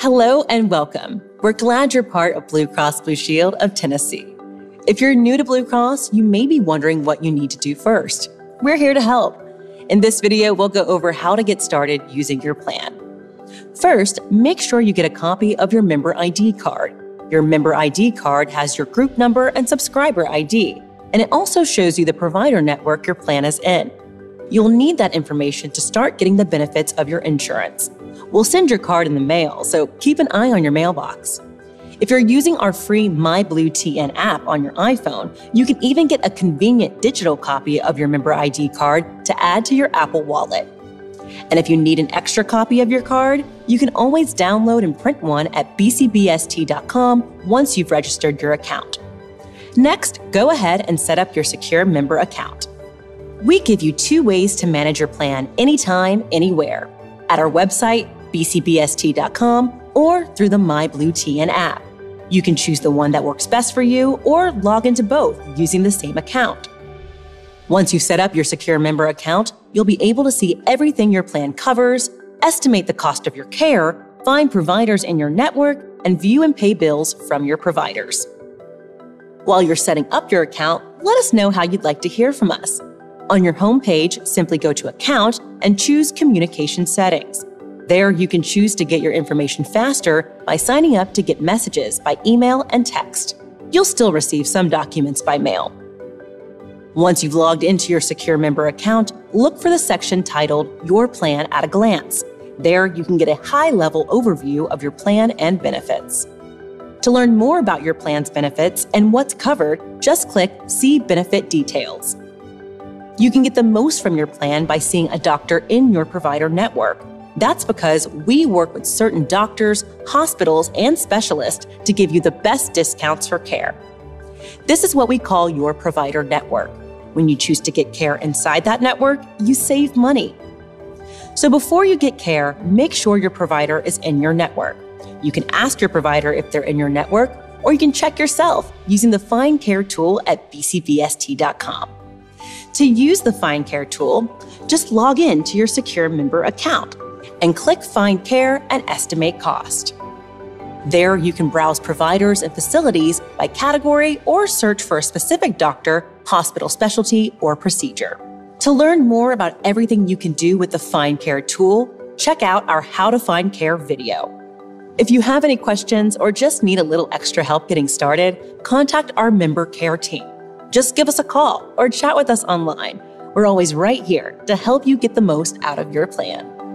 Hello and welcome. We're glad you're part of Blue Cross Blue Shield of Tennessee. If you're new to Blue Cross, you may be wondering what you need to do first. We're here to help. In this video, we'll go over how to get started using your plan. First, make sure you get a copy of your Member ID card. Your Member ID card has your group number and subscriber ID, and it also shows you the provider network your plan is in. You'll need that information to start getting the benefits of your insurance. We'll send your card in the mail, so keep an eye on your mailbox. If you're using our free MyBlueTN app on your iPhone, you can even get a convenient digital copy of your Member ID card to add to your Apple Wallet. And if you need an extra copy of your card, you can always download and print one at bcbst.com once you've registered your account. Next, go ahead and set up your secure member account. We give you two ways to manage your plan anytime, anywhere, at our website, bcbst.com, or through the MyBlueTN app. You can choose the one that works best for you or log into both using the same account. Once you've set up your secure member account, you'll be able to see everything your plan covers, estimate the cost of your care, find providers in your network, and view and pay bills from your providers. While you're setting up your account, let us know how you'd like to hear from us. On your home page, simply go to Account and choose Communication Settings. There, you can choose to get your information faster by signing up to get messages by email and text. You'll still receive some documents by mail. Once you've logged into your secure member account, look for the section titled Your Plan at a Glance. There, you can get a high-level overview of your plan and benefits. To learn more about your plan's benefits and what's covered, just click See Benefit Details. You can get the most from your plan by seeing a doctor in your provider network. That's because we work with certain doctors, hospitals, and specialists to give you the best discounts for care. This is what we call your provider network. When you choose to get care inside that network, you save money. So before you get care, make sure your provider is in your network. You can ask your provider if they're in your network, or you can check yourself using the Find Care tool at bcbst.com. To use the Find Care tool, just log in to your secure member account and click Find Care and Estimate Cost. There, you can browse providers and facilities by category or search for a specific doctor, hospital specialty, or procedure. To learn more about everything you can do with the Find Care tool, check out our How to Find Care video. If you have any questions or just need a little extra help getting started, contact our member care team. Just give us a call or chat with us online. We're always right here to help you get the most out of your plan.